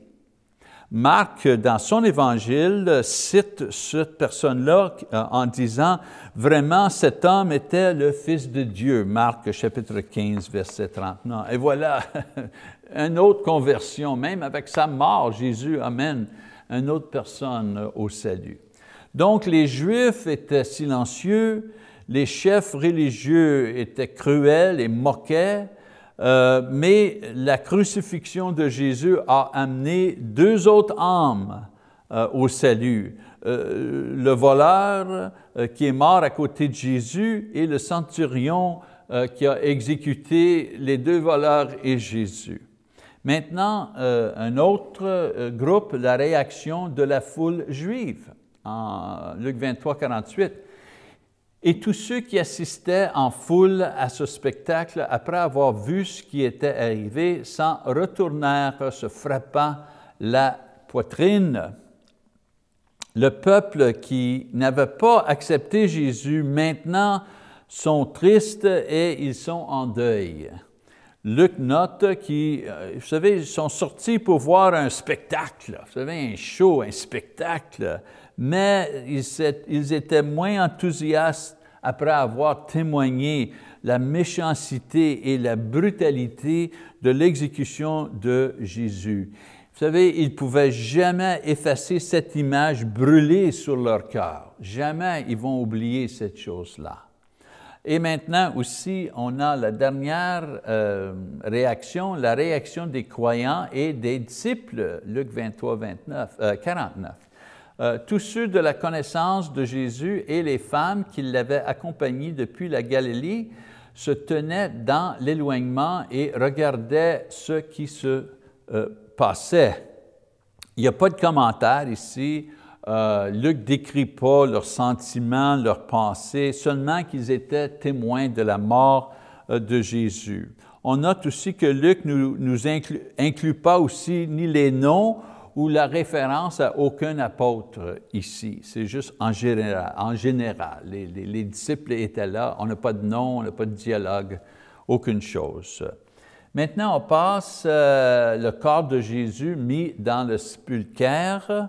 Marc, dans son Évangile, cite cette personne-là en disant « Vraiment, cet homme était le Fils de Dieu ». Marc, chapitre quinze, verset trente-neuf. Et voilà, une autre conversion, même avec sa mort, Jésus amène une autre personne au salut. Donc, les Juifs étaient silencieux, les chefs religieux étaient cruels et moquaient, Euh, mais la crucifixion de Jésus a amené deux autres âmes euh, au salut. Euh, le voleur euh, qui est mort à côté de Jésus et le centurion euh, qui a exécuté les deux voleurs et Jésus. Maintenant, euh, un autre euh, groupe, la réaction de la foule juive, en Luc vingt-trois, quarante-huit. Et tous ceux qui assistaient en foule à ce spectacle, après avoir vu ce qui était arrivé, s'en retournèrent, se frappant la poitrine. Le peuple qui n'avait pas accepté Jésus, maintenant, sont tristes et ils sont en deuil. Luc note qu'ils, vous savez, ils sont sortis pour voir un spectacle, vous savez, un show, un spectacle, mais ils étaient moins enthousiastes après avoir témoigné la méchanceté et la brutalité de l'exécution de Jésus. Vous savez, ils ne pouvaient jamais effacer cette image brûlée sur leur cœur. Jamais ils vont oublier cette chose-là. Et maintenant aussi, on a la dernière euh, réaction, la réaction des croyants et des disciples, Luc vingt-trois, vingt-neuf, euh, quarante-neuf. Euh, tous ceux de la connaissance de Jésus et les femmes qui l'avaient accompagné depuis la Galilée se tenaient dans l'éloignement et regardaient ce qui se euh, passait. Il n'y a pas de commentaire ici. Euh, Luc ne décrit pas leurs sentiments, leurs pensées, seulement qu'ils étaient témoins de la mort euh, de Jésus. On note aussi que Luc ne nous, nous inclut, inclut pas aussi ni les noms ou la référence à aucun apôtre ici. C'est juste en général. En général. Les, les, les disciples étaient là, on n'a pas de nom, on n'a pas de dialogue, aucune chose. Maintenant, on passe euh, le corps de Jésus mis dans le sépulcre.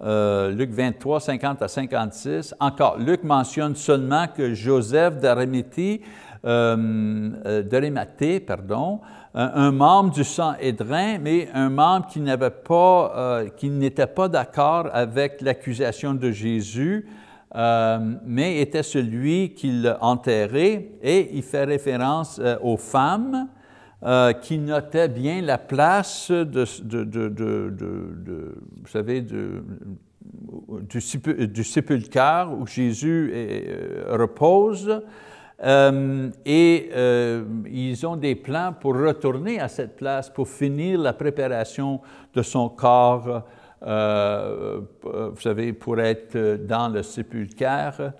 Euh, Luc vingt-trois, cinquante à cinquante-six. Encore, Luc mentionne seulement que Joseph d'Arimathée, euh, d'Arimathée, pardon, un, un membre du Sanhédrin, mais un membre qui n'avait pas, euh, qui n'était pas d'accord avec l'accusation de Jésus, euh, mais était celui qui l'a enterré, et il fait référence euh, aux femmes Euh, qui notait bien la place de, de, de, de, de, de, vous savez, de, du, du sépulcre où Jésus est, repose. Euh, et euh, ils ont des plans pour retourner à cette place, pour finir la préparation de son corps, euh, vous savez, pour être dans le sépulcre.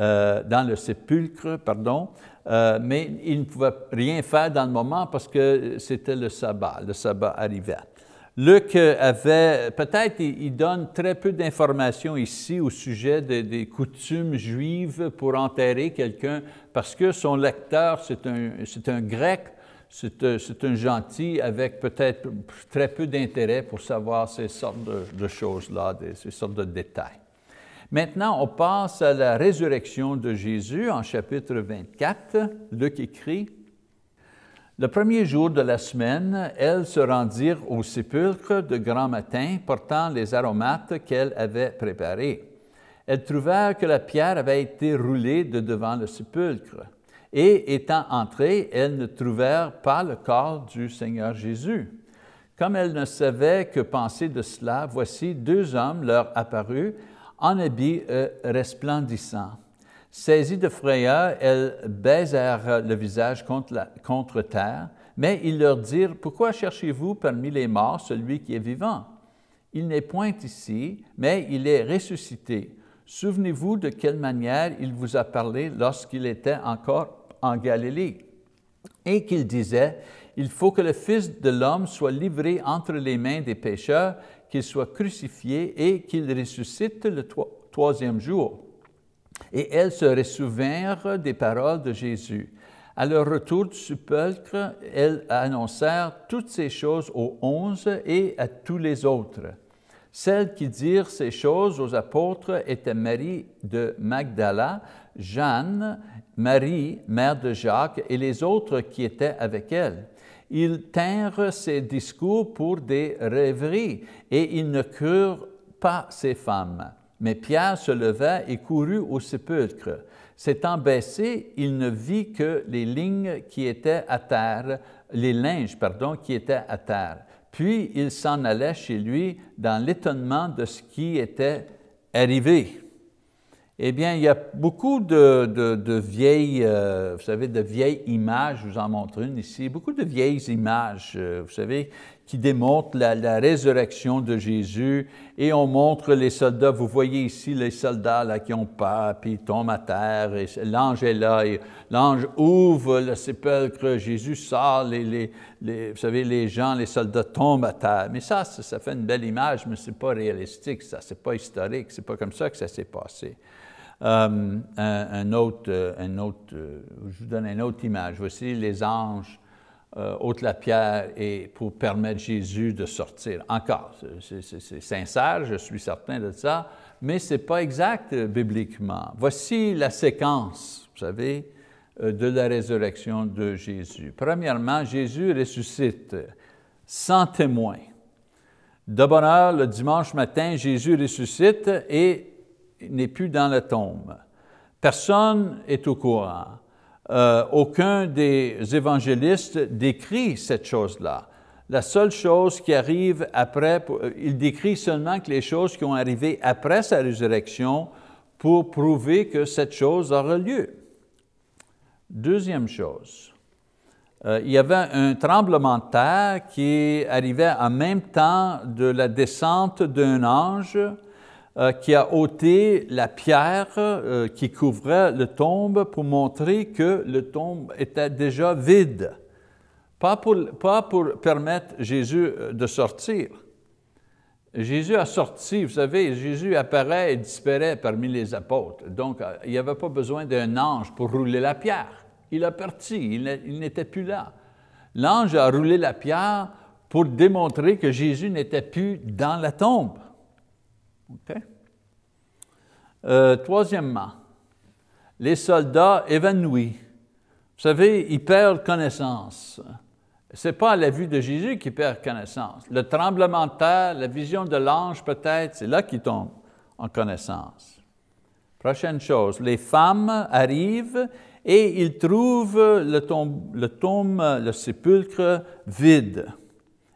Euh, dans le sépulcre, pardon, euh, mais ils ne pouvaient rien faire dans le moment parce que c'était le sabbat, le sabbat arrivait. Luc avait, peut-être il donne très peu d'informations ici au sujet de, des coutumes juives pour enterrer quelqu'un parce que son lecteur, c'est un, c'est un grec, c'est un, c'est un gentil avec peut-être très peu d'intérêt pour savoir ces sortes de, de choses-là, ces sortes de détails. Maintenant, on passe à la résurrection de Jésus en chapitre vingt-quatre. Luc écrit, « Le premier jour de la semaine, elles se rendirent au sépulcre de grand matin, portant les aromates qu'elles avaient préparés. Elles trouvèrent que la pierre avait été roulée de devant le sépulcre. Et étant entrées, elles ne trouvèrent pas le corps du Seigneur Jésus. Comme elles ne savaient que penser de cela, voici deux hommes leur apparus, « en habit resplendissant. Saisie de frayeur, elle baisèrent le visage contre, la, contre terre, mais ils leur dirent, « Pourquoi cherchez-vous parmi les morts celui qui est vivant? Il n'est point ici, mais il est ressuscité. Souvenez-vous de quelle manière il vous a parlé lorsqu'il était encore en Galilée, et qu'il disait, « Il faut que le Fils de l'homme soit livré entre les mains des pécheurs, qu'il soit crucifié et qu'il ressuscite le troisième jour. » Et elles se ressouvinrent des paroles de Jésus. À leur retour du sépulcre, elles annoncèrent toutes ces choses aux onze et à tous les autres. Celles qui dirent ces choses aux apôtres étaient Marie de Magdala, Jeanne, Marie, mère de Jacques, et les autres qui étaient avec elle. Ils tinrent ces discours pour des rêveries, et ils ne crurent pas ces femmes. Mais Pierre se leva et courut au sépulcre. S'étant baissé, il ne vit que les lignes qui étaient à terre, les linges, pardon, qui étaient à terre. Puis il s'en allait chez lui dans l'étonnement de ce qui était arrivé. Eh bien, il y a beaucoup de, de, de vieilles, euh, vous savez, de vieilles images, je vous en montre une ici, beaucoup de vieilles images, euh, vous savez, qui démontrent la, la résurrection de Jésus, et on montre les soldats, vous voyez ici les soldats là, qui ont peur, puis ils tombent à terre, et l'ange est là, l'ange ouvre le sépulcre, Jésus sort, les, les, les, vous savez, les gens, les soldats tombent à terre. Mais ça, ça, ça fait une belle image, mais ce n'est pas réalistique, ça, c'est pas historique, c'est pas comme ça que ça s'est passé. Euh, un, un autre, un autre, je vous donne une autre image. Voici les anges euh, ôtent la pierre et pour permettre Jésus de sortir. Encore, c'est sincère, je suis certain de ça, mais ce n'est pas exact bibliquement. Voici la séquence, vous savez, de la résurrection de Jésus. Premièrement, Jésus ressuscite sans témoin. De bonne heure, le dimanche matin, Jésus ressuscite et n'est plus dans la tombe. Personne n'est au courant. Euh, aucun des évangélistes décrit cette chose-là. La seule chose qui arrive après, il décrit seulement que les choses qui ont arrivé après sa résurrection pour prouver que cette chose aura lieu. Deuxième chose, euh, il y avait un tremblement de terre qui arrivait en même temps de la descente d'un ange qui a ôté la pierre euh, qui couvrait le tombe pour montrer que le tombe était déjà vide. Pas pour, pas pour permettre Jésus de sortir. Jésus a sorti, vous savez, Jésus apparaît et disparaît parmi les apôtres. Donc, il n'y avait pas besoin d'un ange pour rouler la pierre. Il a parti, il n'était plus là. L'ange a roulé la pierre pour démontrer que Jésus n'était plus dans la tombe. Okay. Euh, troisièmement, les soldats évanouis. Vous savez, ils perdent connaissance. Ce n'est pas à la vue de Jésus qu'ils perdent connaissance. Le tremblement de terre, la vision de l'ange peut-être, c'est là qu'ils tombent en connaissance. Prochaine chose, les femmes arrivent et ils trouvent le tombe, le, tombe, le sépulcre vide.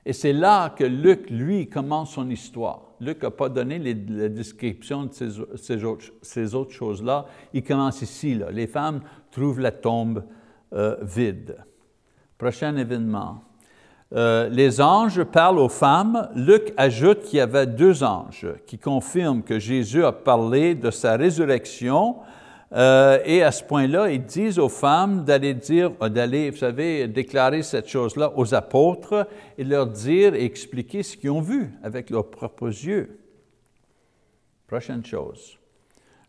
Et c'est là que Luc, lui, commence son histoire. Luc n'a pas donné les, la description de ces, ces autres, ces autres choses-là. Il commence ici, là. Les femmes trouvent la tombe euh, vide. Prochain événement. Euh, les anges parlent aux femmes. Luc ajoute qu'il y avait deux anges qui confirment que Jésus a parlé de sa résurrection. Euh, et à ce point-là, ils disent aux femmes d'aller dire, d'aller, vous savez, déclarer cette chose-là aux apôtres et leur dire et expliquer ce qu'ils ont vu avec leurs propres yeux. Prochaine chose.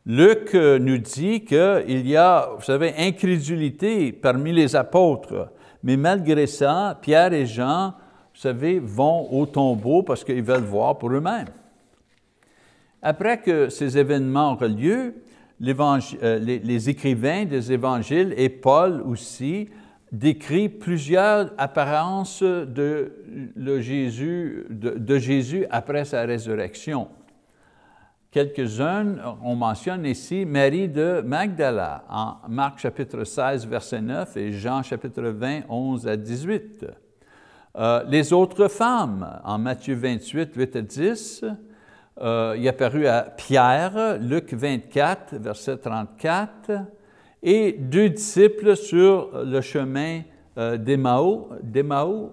Luc nous dit qu'il y a, vous savez, incrédulité parmi les apôtres, mais malgré ça, Pierre et Jean, vous savez, vont au tombeau parce qu'ils veulent voir pour eux-mêmes. Après que ces événements auront lieu, Euh, les, les écrivains des Évangiles et Paul aussi décrit plusieurs apparences de, le Jésus, de, de Jésus après sa résurrection. Quelques-unes, on mentionne ici Marie de Magdala, en Marc chapitre seize, verset neuf, et Jean chapitre vingt, onze à dix-huit. Euh, les autres femmes, en Matthieu vingt-huit, huit à dix, euh, il est apparu à Pierre, Luc vingt-quatre, verset trente-quatre, et deux disciples sur le chemin euh, d'Emmaüs,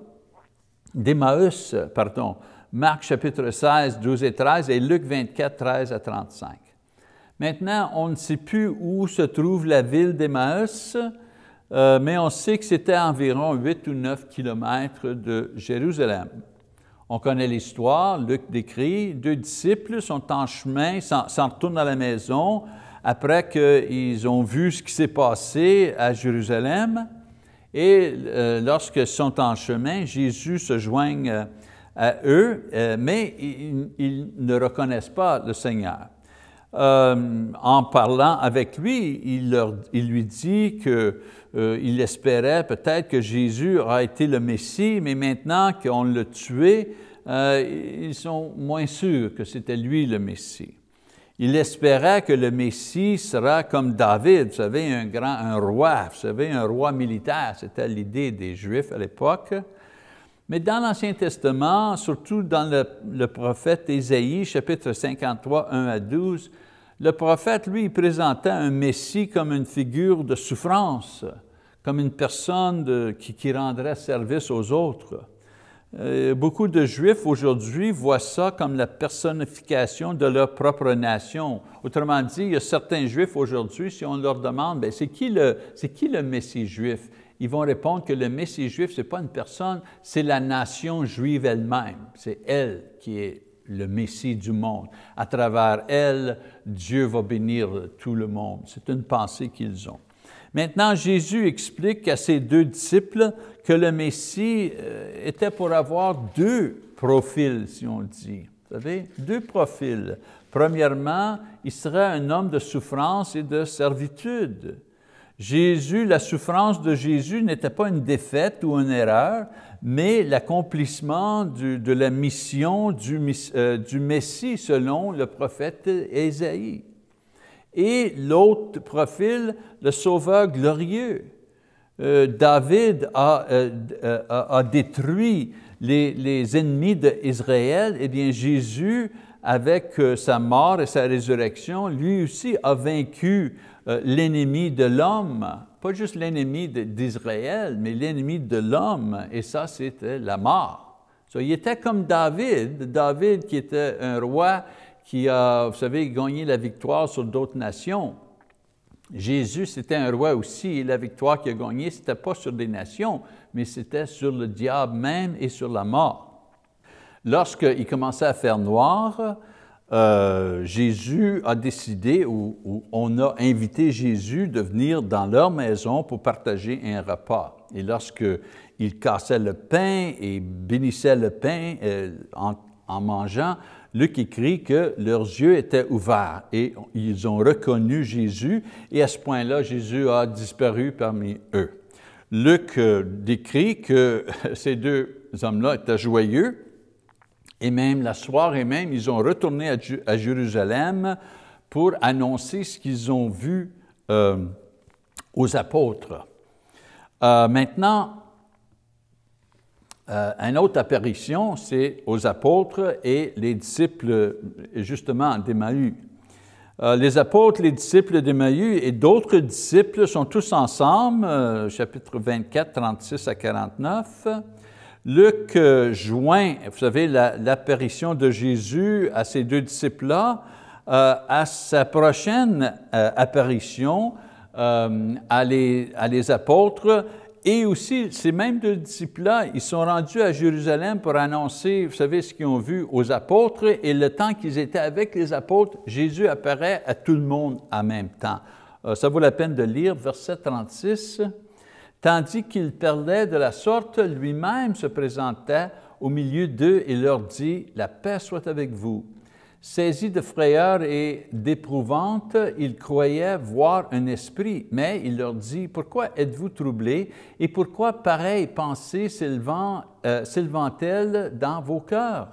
pardon, Marc chapitre seize, douze et treize, et Luc vingt-quatre, treize à trente-cinq. Maintenant, on ne sait plus où se trouve la ville d'Emmaüs, euh, mais on sait que c'était environ huit ou neuf kilomètres de Jérusalem. On connaît l'histoire, Luc décrit, deux disciples sont en chemin, s'en retournent à la maison après qu'ils ont vu ce qui s'est passé à Jérusalem. Et euh, lorsqu'ils sont en chemin, Jésus se joint à eux, euh, mais ils, ils ne reconnaissent pas le Seigneur. Euh, en parlant avec lui, il, leur, il lui dit qu'il euh, espérait peut-être que Jésus a été le Messie, mais maintenant qu'on l'a tué, euh, ils sont moins sûrs que c'était lui le Messie. Il espérait que le Messie sera comme David, vous savez, un grand, un roi, vous savez, un roi militaire, c'était l'idée des Juifs à l'époque. Mais dans l'Ancien Testament, surtout dans le, le prophète Ésaïe, chapitre cinquante-trois, un à douze, le prophète, lui, il présentait un Messie comme une figure de souffrance, comme une personne de, qui, qui rendrait service aux autres. Euh, beaucoup de Juifs aujourd'hui voient ça comme la personnification de leur propre nation. Autrement dit, il y a certains Juifs aujourd'hui, si on leur demande, bien, c'est qui le, c'est qui le Messie juif? Ils vont répondre que le Messie juif, ce n'est pas une personne, c'est la nation juive elle-même. C'est elle qui est le Messie du monde. À travers elle, Dieu va bénir tout le monde. C'est une pensée qu'ils ont. Maintenant, Jésus explique à ses deux disciples que le Messie était pour avoir deux profils, si on dit. Vous savez, deux profils. Premièrement, il serait un homme de souffrance et de servitude. Jésus, la souffrance de Jésus n'était pas une défaite ou une erreur, mais l'accomplissement de la mission du, euh, du Messie selon le prophète Ésaïe. Et l'autre profil, le Sauveur glorieux. Euh, David a, euh, a, a détruit les, les ennemis d'Israël, et bien Jésus, avec euh, sa mort et sa résurrection, lui aussi a vaincu Euh, l'ennemi de l'homme, pas juste l'ennemi d'Israël, mais l'ennemi de l'homme, et ça, c'était la mort. So, il était comme David, David qui était un roi qui a, vous savez, gagné la victoire sur d'autres nations. Jésus, c'était un roi aussi, et la victoire qu'il a gagnée, ce n'était pas sur des nations, mais c'était sur le diable même et sur la mort. Lorsqu'il commençait à faire noir, Euh, Jésus a décidé, ou, ou on a invité Jésus de venir dans leur maison pour partager un repas. Et lorsqu'il cassait le pain et bénissait le pain euh, en, en mangeant, Luc écrit que leurs yeux étaient ouverts et ils ont reconnu Jésus, et à ce point-là, Jésus a disparu parmi eux. Luc euh, décrit que ces deux hommes-là étaient joyeux. Et même la soirée même, ils ont retourné à, Ju- à Jérusalem pour annoncer ce qu'ils ont vu euh, aux apôtres. Euh, maintenant, euh, une autre apparition, c'est aux apôtres et les disciples, justement, d'Emmaüs. Euh, les apôtres, les disciples d'Emmaüs et d'autres disciples sont tous ensemble, euh, chapitre vingt-quatre, trente-six à quarante-neuf. Luc euh, joint, vous savez, l'apparition la, de Jésus à ces deux disciples-là, euh, à sa prochaine euh, apparition euh, à, les, à les apôtres. Et aussi, ces mêmes deux disciples-là, ils sont rendus à Jérusalem pour annoncer, vous savez, ce qu'ils ont vu aux apôtres. Et le temps qu'ils étaient avec les apôtres, Jésus apparaît à tout le monde en même temps. Euh, ça vaut la peine de lire verset trente-six. Tandis qu'il parlait de la sorte, lui-même se présentait au milieu d'eux et leur dit, « La paix soit avec vous. » Saisi de frayeur et d'éprouvante, ils croyaient voir un esprit, mais il leur dit, « Pourquoi êtes-vous troublés et pourquoi pareille pensée s'élevant-elle dans vos cœurs?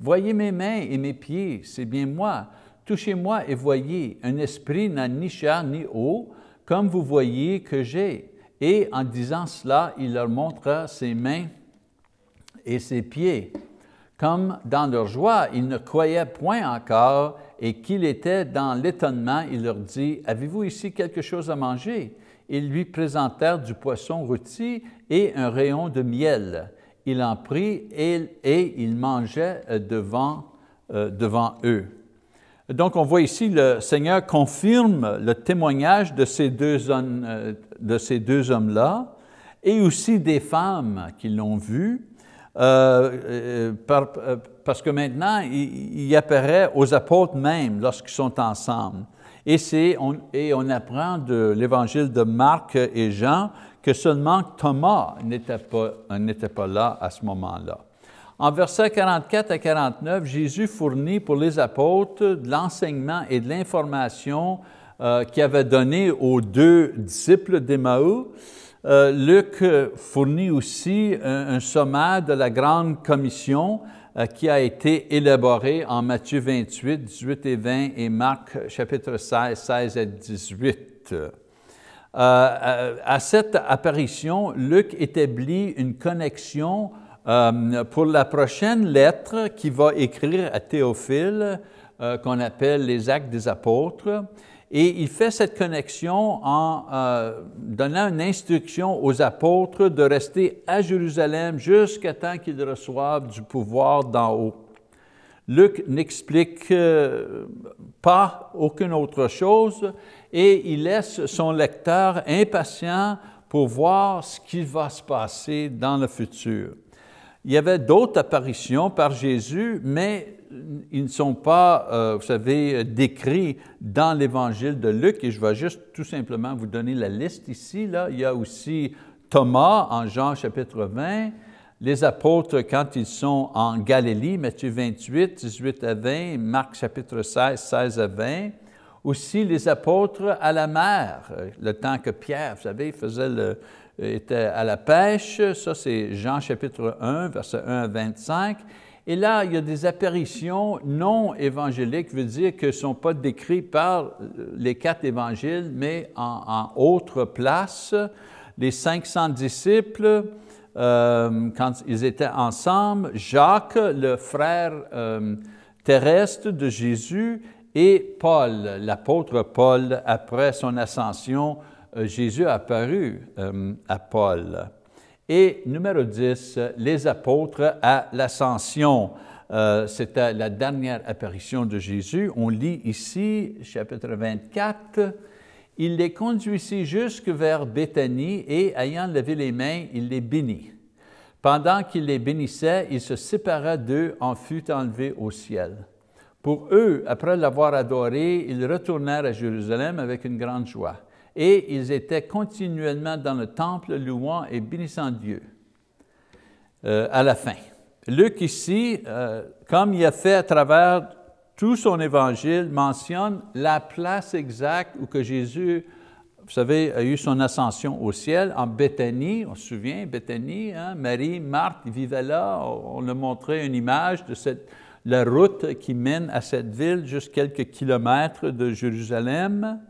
Voyez mes mains et mes pieds, c'est bien moi. Touchez-moi et voyez, un esprit n'a ni chair ni os, comme vous voyez que j'ai. » Et en disant cela, il leur montra ses mains et ses pieds. comme dans leur joie, ils ne croyaient point encore et qu'il était dans l'étonnement, il leur dit, « Avez-vous ici quelque chose à manger? » Ils lui présentèrent du poisson rôti et un rayon de miel. Il en prit et, et il mangeait devant, euh, devant eux. Donc, on voit ici, le Seigneur confirme le témoignage de ces deux hommes, de ces deux hommes-là, et aussi des femmes qui l'ont vu, euh, par, parce que maintenant, il, il apparaît aux apôtres même lorsqu'ils sont ensemble. Et, on, et on apprend de l'évangile de Marc et Jean que seulement Thomas n'était pas, n'était pas là à ce moment-là. En versets quarante-quatre à quarante-neuf, Jésus fournit pour les apôtres de l'enseignement et de l'information euh, qu'il avait donné aux deux disciples d'Emmaüs. Euh, Luc fournit aussi un, un sommaire de la grande commission euh, qui a été élaborée en Matthieu vingt-huit, dix-huit et vingt et Marc chapitre seize, seize à dix-huit. Euh, à cette apparition, Luc établit une connexion Euh, pour la prochaine lettre qu'il va écrire à Théophile, euh, qu'on appelle les Actes des Apôtres, et il fait cette connexion en euh, donnant une instruction aux apôtres de rester à Jérusalem jusqu'à temps qu'ils reçoivent du pouvoir d'en haut. Luc n'explique euh, pas aucune autre chose et il laisse son lecteur impatient pour voir ce qui va se passer dans le futur. Il y avait d'autres apparitions par Jésus, mais ils ne sont pas, euh, vous savez, décrits dans l'Évangile de Luc. Et je vais juste tout simplement vous donner la liste ici. Là. Il y a aussi Thomas en Jean chapitre vingt, les apôtres quand ils sont en Galilée, Matthieu vingt-huit, dix-huit à vingt, Marc chapitre seize, seize à vingt. Aussi les apôtres à la mer, le temps que Pierre, vous savez, faisait le... était à la pêche, ça c'est Jean chapitre un, versets un à vingt-cinq. Et là, il y a des apparitions non évangéliques, veut dire qu'elles ne sont pas décrites par les quatre évangiles, mais en, en autre place. Les cinq cents disciples, euh, quand ils étaient ensemble, Jacques, le frère euh, terrestre de Jésus, et Paul, l'apôtre Paul, après son ascension, Jésus a apparu euh, à Paul. Et numéro dix, les apôtres à l'ascension. Euh, C'était la dernière apparition de Jésus. On lit ici, chapitre vingt-quatre, « Il les conduisit jusque vers Béthanie et, ayant levé les mains, il les bénit. Pendant qu'il les bénissait, il se sépara d'eux, en fut enlevé au ciel. Pour eux, après l'avoir adoré, ils retournèrent à Jérusalem avec une grande joie. » Et ils étaient continuellement dans le temple, louant et bénissant Dieu. Euh, à la fin. Luc ici, euh, comme il a fait à travers tout son évangile, mentionne la place exacte où que Jésus, vous savez, a eu son ascension au ciel, en Béthanie, on se souvient, Béthanie, hein, Marie, Marthe vivaient là, on a montré une image de cette, la route qui mène à cette ville, juste quelques kilomètres de Jérusalem.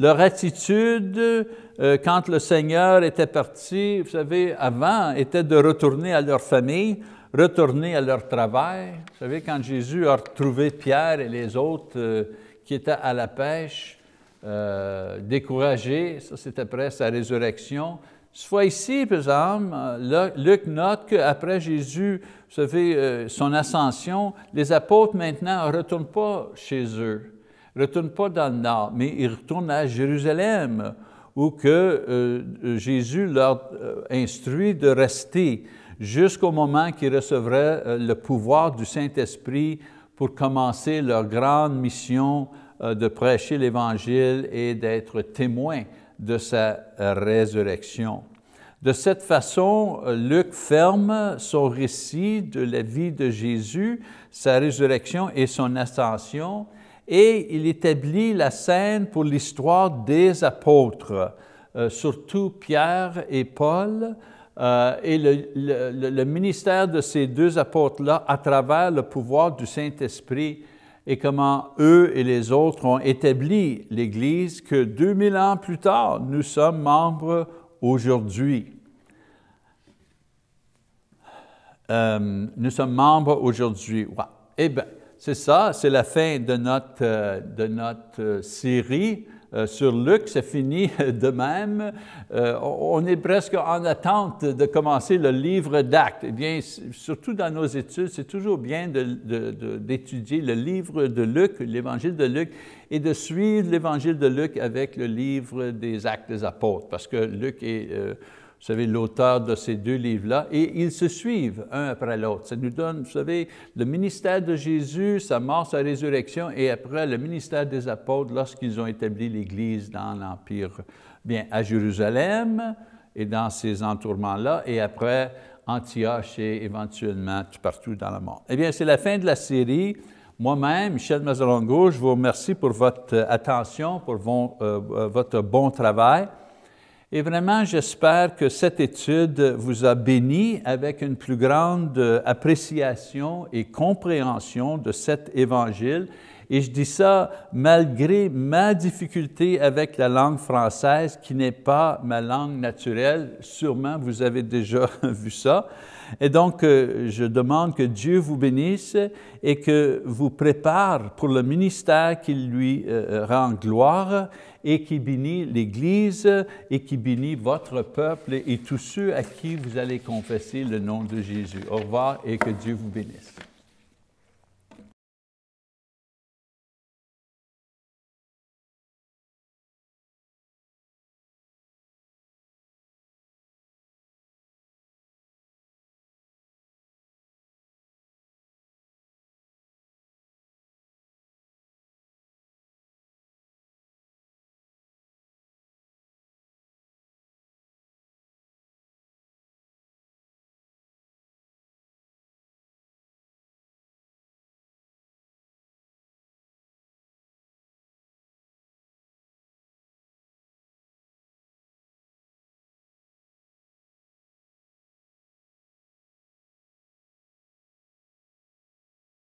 Leur attitude, euh, quand le Seigneur était parti, vous savez, avant, était de retourner à leur famille, retourner à leur travail. Vous savez, quand Jésus a retrouvé Pierre et les autres euh, qui étaient à la pêche, euh, découragés, ça c'est après sa résurrection. Soit ici, par exemple, Luc note qu'après Jésus, vous savez, euh, son ascension, les apôtres maintenant ne retournent pas chez eux. Ils ne retournent pas dans le nord, mais ils retournent à Jérusalem, où que, euh, Jésus leur euh, instruit de rester jusqu'au moment qu'ils recevraient euh, le pouvoir du Saint-Esprit pour commencer leur grande mission euh, de prêcher l'Évangile et d'être témoins de sa résurrection. De cette façon, Luc ferme son récit de la vie de Jésus, sa résurrection et son ascension, et il établit la scène pour l'histoire des apôtres, euh, surtout Pierre et Paul, euh, et le, le, le ministère de ces deux apôtres-là à travers le pouvoir du Saint-Esprit et comment eux et les autres ont établi l'Église que deux mille ans plus tard, nous sommes membres aujourd'hui. euh, nous sommes membres aujourd'hui. Ouais. Eh bien, c'est ça, c'est la fin de notre, euh, de notre série euh, sur Luc. C'est fini de même. Euh, on est presque en attente de commencer le livre d'Actes. Eh bien, surtout dans nos études, c'est toujours bien de, de, de, d'étudier le livre de Luc, l'évangile de Luc, et de suivre l'évangile de Luc avec le livre des Actes des Apôtres, parce que Luc est... Euh, vous savez, l'auteur de ces deux livres-là, et ils se suivent un après l'autre. Ça nous donne, vous savez, le ministère de Jésus, sa mort, sa résurrection, et après le ministère des apôtres lorsqu'ils ont établi l'Église dans l'Empire, bien, à Jérusalem et dans ces entourements-là, et après Antioche et éventuellement tout partout dans le monde. Eh bien, c'est la fin de la série. Moi-même, Michel Mazzalongo, je vous remercie pour votre attention, pour vos, euh, votre bon travail. Et vraiment, j'espère que cette étude vous a béni avec une plus grande appréciation et compréhension de cet évangile. Et je dis ça malgré ma difficulté avec la langue française, qui n'est pas ma langue naturelle. Sûrement, vous avez déjà vu ça. Et donc, je demande que Dieu vous bénisse et que vous prépare pour le ministère qui lui rend gloire, et qui bénit l'Église, et qui bénit votre peuple et tous ceux à qui vous allez confesser le nom de Jésus. Au revoir et que Dieu vous bénisse.